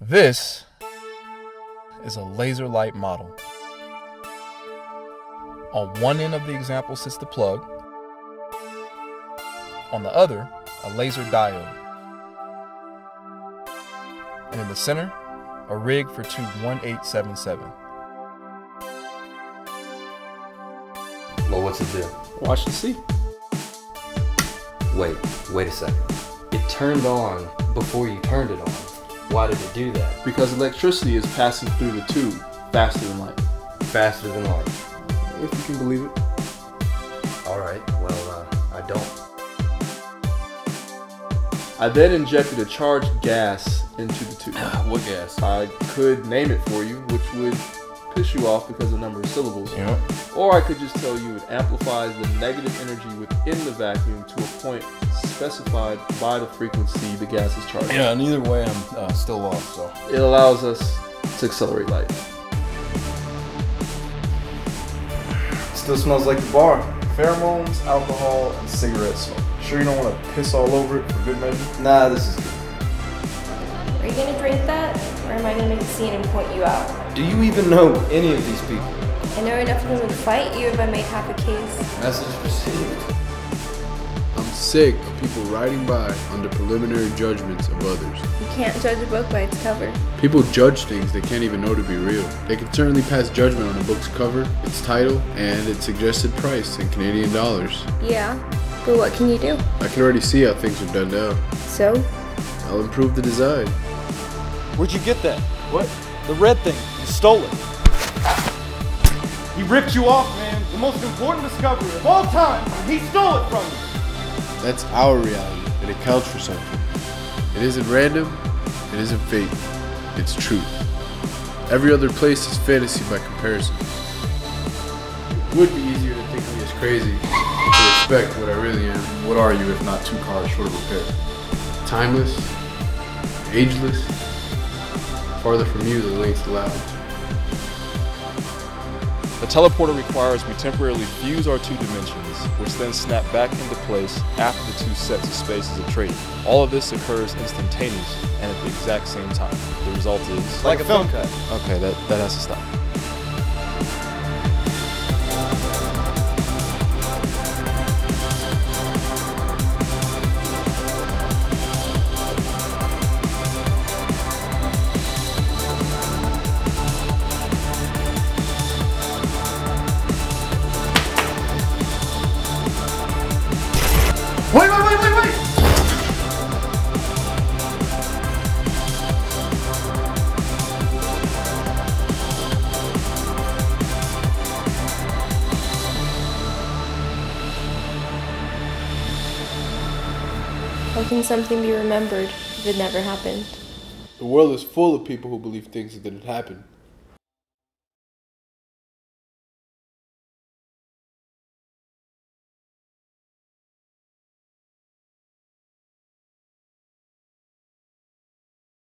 This is a laser light model. On one end of the example sits the plug. On the other, a laser diode. And in the center, a rig for tube 1877. Well, what's the deal? Watch and see. Wait a second. It turned on before you turned it on. Why did it do that? Because electricity is passing through the tube faster than light. Faster than light. If you can believe it. Alright, well, I don't. I then injected a charged gas into the tube. What gas? I could name it for you, which would piss you off because of the number of syllables. Yeah. Or I could just tell you it amplifies the negative energy within the vacuum to a point specified by the frequency the gas is charged. Yeah, and either way I'm still lost, so. It allows us to accelerate light. It still smells like the bar. Pheromones, alcohol, and cigarette smoke. Sure you don't want to piss all over it for good measure? Nah, this is good. Are you gonna drink that, or am I gonna see it and point you out? Do you even know any of these people? I know enough of them would fight you if I made half a case. Message received. I'm sick of people riding by under preliminary judgments of others. You can't judge a book by its cover. People judge things they can't even know to be real. They can certainly pass judgment on a book's cover, its title, and its suggested price in Canadian dollars. Yeah, but what can you do? I can already see how things are done now. So? I'll improve the design. Where'd you get that? What? The red thing. You stole it. He ripped you off, man. The most important discovery of all time, he stole it from you. That's our reality, and it counts for something. It isn't random, it isn't fate, it's truth. Every other place is fantasy by comparison. It would be easier to think of me as crazy than to respect what I really am. What are you if not two cars short of repair? Timeless, ageless, farther from you than lengths allowed. The teleporter requires we temporarily fuse our two dimensions, which then snap back into place after the two sets of spaces are traded. All of this occurs instantaneous and at the exact same time. The result is like a film cut. Okay, that has to stop. Wait! How can something be remembered if it never happened? The world is full of people who believe things that didn't happen.